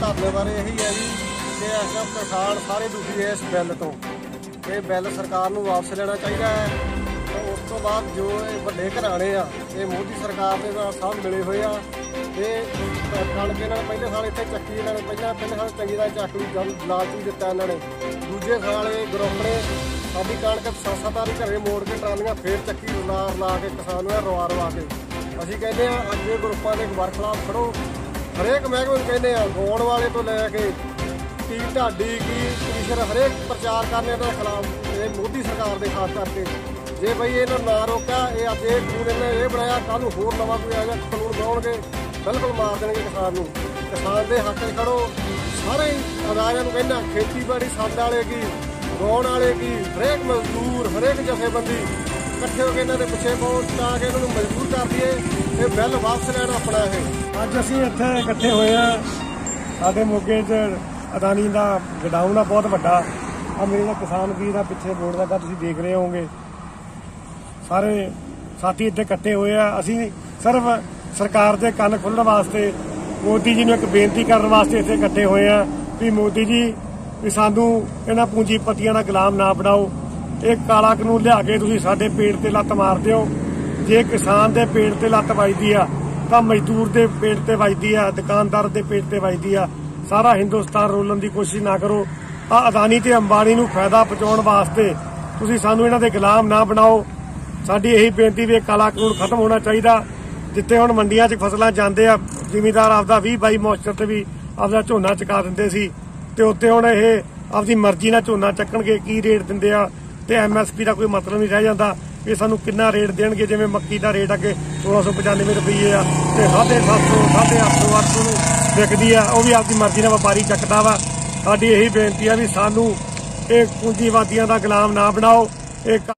ਧਰਨੇ ਬਾਰੇ ਇਹੀ ਹੈ ਜੀ ਕਿ ਐਸਾ ਕਿਸਾਨ ਸਾਰੇ ਦੁਖੀ ਹੈ ਇਸ ਬਿੱਲ ਤੋਂ। ਇਹ ਬਿੱਲ ਸਰਕਾਰ ਨੂੰ ਵਾਪਸ ਲੈਣਾ ਚਾਹੀਦਾ ਹੈ। ਤੇ ਉਸ ਤੋਂ ਬਾਅਦ ਜੋ ਇਹ ਵੱਡੇ ਘਰਾਣੇ ਆ ਇਹ ਮੋਦੀ ਸਰਕਾਰ ਦੇ ਨਾਲ ਸਭ ਮਿਲੇ ਹੋਏ ਆ। ਇਹ ਕਣਕ ਇਹਨਾਂ ਨੇ ਪਹਿਲੇ ਸਾਲ ਇੱਥੇ ਚੱਕੀ, ਇਹਨਾਂ ਨੇ ਪਹਿਲੇ ਸਾਲ ਚੰਗੀ ਦਾ ਚੱਕ ਨੂੰ ਲਾਲਚੂ ਦਿੱਤਾ ਇਹਨਾਂ ਨੇ। ਦੂਜੇ ਸਾਲ ਇਹ ਗਰੁੱਪ ਨੇ ਸਾਡੀ ਕਣਕ ਸਸਤਾਰੀ ਘਰੇ ਮੋੜ ਕੇ ਟਰਾਲੀਆਂ ਫੇਰ ਚੱਕੀ ਲਾ ਕੇ ਕਿਸਾਨ ਨੂੰ ਰਵਾ ਰਵਾ ਕੇ। ਅਸੀਂ ਕਹਿੰਦੇ ਹਾਂ ਅੱਗੇ ਗਰੁੱਪਾਂ ਦੇ ਵਰਖਲਾਫ ਖੜੋ। ਹਰੇਕ ਮਹਿਕਮੇ ਨੂੰ ਕਹਿੰਦੇ ਹਾਂ, ਗਾਉਣ ਵਾਲੇ ਤੋਂ ਲੈ ਕੇ ਕੀ ਢਾਡੀ ਕੀ ਕਮਿਸ਼ਨ ਹਰੇਕ ਪ੍ਰਚਾਰ ਕਰਨੇ ਦੇ ਖਿਲਾਫ ਇਹ ਮੋਦੀ ਸਰਕਾਰ ਦੇ। ਖਾਸ ਕਰਕੇ ਜੇ ਬਈ ਇਹਨਾਂ ਨਾ ਰੋਕਿਆ ਇਹ ਅੱਜ ਇਹ ਕਾਨੂੰਨ ਇਹਨਾਂ ਇਹ ਬਣਾਇਆ, ਕੱਲ੍ਹ ਨੂੰ ਹੋਰ ਨਵਾਂ ਕੋਈ ਆ ਜਾ ਕਾਨੂੰਨ ਲਾਉਣਗੇ, ਬਿਲਕੁਲ ਮਾਰ ਦੇਣਗੇ ਕਿਸਾਨ ਨੂੰ। ਕਿਸਾਨ ਦੇ ਹੱਕ 'ਚ ਖੜੋ। ਸਾਰੇ ਅਦਾਰਿਆਂ ਨੂੰ ਕਹਿੰਦਾ ਖੇਤੀਬਾੜੀ ਸੰਦ ਵਾਲੇ ਕੀ, ਗਾਉਣ ਵਾਲੇ ਕੀ, ਹਰੇਕ ਮਜ਼ਦੂਰ ਹਰੇਕ ਜਥੇਬੰਦੀ ਇਕੱਠੇ ਹੋ ਕੇ ਇਹਨਾਂ ਦੇ ਪਿੱਛੇ ਪਾਉਣ ਤਾਂ ਕਿ ਇਹਨਾਂ ਨੂੰ ਮਜ਼ਬੂਰ ਕਰ ਦਈਏ। ਇਹ ਬਿੱਲ ਵਾਪਸ ਲੈਣਾ ਆਪਣਾ ਇਹ। ਅੱਜ ਅਸੀਂ ਇੱਥੇ ਇਕੱਠੇ ਹੋਏ ਹਾਂ। ਸਾਡੇ ਮੋਗੇ 'ਚ ਅਦਾਨੀ ਦਾ ਗਡਾਊਨ ਆ ਬਹੁਤ ਵੱਡਾ। ਆ ਮੇਰੇ ਕਿਸਾਨ ਵੀਰ ਦਾ ਪਿੱਛੇ ਬੋਰਡ ਲੱਗਾ, ਤੁਸੀਂ ਦੇਖ ਰਹੇ ਹੋਵੋਗੇ। ਸਾਰੇ ਸਾਥੀ ਇੱਥੇ ਇਕੱਠੇ ਹੋਏ ਆ। ਅਸੀਂ ਸਿਰਫ ਸਰਕਾਰ ਦੇ ਕੰਨ ਖੁੱਲ੍ਹਣ ਵਾਸਤੇ, ਮੋਦੀ ਜੀ ਨੂੰ ਇੱਕ ਬੇਨਤੀ ਕਰਨ ਵਾਸਤੇ ਇੱਥੇ ਇਕੱਠੇ ਹੋਏ ਆ ਵੀ ਮੋਦੀ ਜੀ ਵੀ ਸਾਨੂੰ ਇਹਨਾਂ ਪੂੰਜੀਪਤੀਆਂ ਦਾ ਗੁਲਾਮ ਨਾ ਬਣਾਓ। ਇਹ ਕਾਲਾ ਕਾਨੂੰਨ ਲਿਆ ਕੇ ਤੁਸੀਂ ਸਾਡੇ ਪੇਟ ਤੇ ਲੱਤ ਮਾਰ ਦਿਓ। ਜੇ ਕਿਸਾਨ ਦੇ ਪੇਟ ਤੇ ਲੱਤ ਵੱਜਦੀ ਆ ਤਾਂ ਮਜ਼ਦੂਰ ਦੇ ਪੇਟ ਤੇ ਵੱਜਦੀ ਆ, ਦੁਕਾਨਦਾਰ ਦੇ ਪੇਟ ਤੇ ਵੱਜਦੀ ਆ। ਸਾਰਾ ਹਿੰਦੁਸਤਾਨ ਰੋਲਣ ਦੀ ਕੋਸ਼ਿਸ਼ ਨਾ ਕਰੋ। ਆ ਅਦਾਨੀ ਤੇ ਅੰਬਾਨੀ ਨੂੰ ਫਾਇਦਾ ਪਹੁੰਚਾਉਣ ਵਾਸਤੇ ਤੁਸੀਂ ਸਾਨੂੰ ਇਹਨਾਂ ਦੇ ਗੁਲਾਮ ਨਾ ਬਣਾਓ। ਸਾਡੀ ਇਹੀ ਬੇਨਤੀ ਵੀ ਕਾਲਾ ਕਾਨੂੰਨ ਖਤਮ ਹੋਣਾ ਚਾਹੀਦਾ। ਜਿੱਥੇ ਹੁਣ ਮੰਡੀਆਂ 'ਚ ਫਸਲਾਂ ਜਾਂਦੇ ਆ, ਜ਼ਿਮੀਂਦਾਰ ਆਪਦਾ 20-22 ਮੋਇਸਚਰ ਤੇ ਵੀ ਆਪਦਾ ਝੋਨਾ ਚੁਕਾ ਦਿੰਦੇ ਸੀ ਤੇ ਉੱਤੇ ਹੁਣ ਇਹ ਆਪਦੀ ਮਰਜ਼ੀ ਨਾਲ ਝੋਨਾ ਚੱਕਣਗੇ, ਕੀ ਰੇਟ ਦਿੰਦੇ ਆ ਤੇ MSP ਦਾ ਕੋਈ ਮਤਲਬ ਨਹੀਂ ਰਹਿ ਜਾਂਦਾ। ਇਹ ਸਾਨੂੰ ਕਿੰਨਾ ਰੇਟ ਦੇਣਗੇ? ਜਿਵੇਂ ਮੱਕੀ ਦਾ ਰੇਟ ਅੱਗੇ 1695 ਰੁਪਈਏ ਆ ਤੇ 750 850 ਨੂੰ ਵਿਕਦੀ ਆ, ਉਹ ਵੀ ਆਪਦੀ ਮਰਜ਼ੀ ਨਾਲ ਵਪਾਰੀ ਚੱਕਦਾ ਵਾ। ਸਾਡੀ ਇਹੀ ਬੇਨਤੀ ਆ ਵੀ ਸਾਨੂੰ ਇਹ ਪੂੰਜੀਵਾਦੀਆਂ ਦਾ ਗੁਲਾਮ ਨਾ ਬਣਾਓ। ਇਹ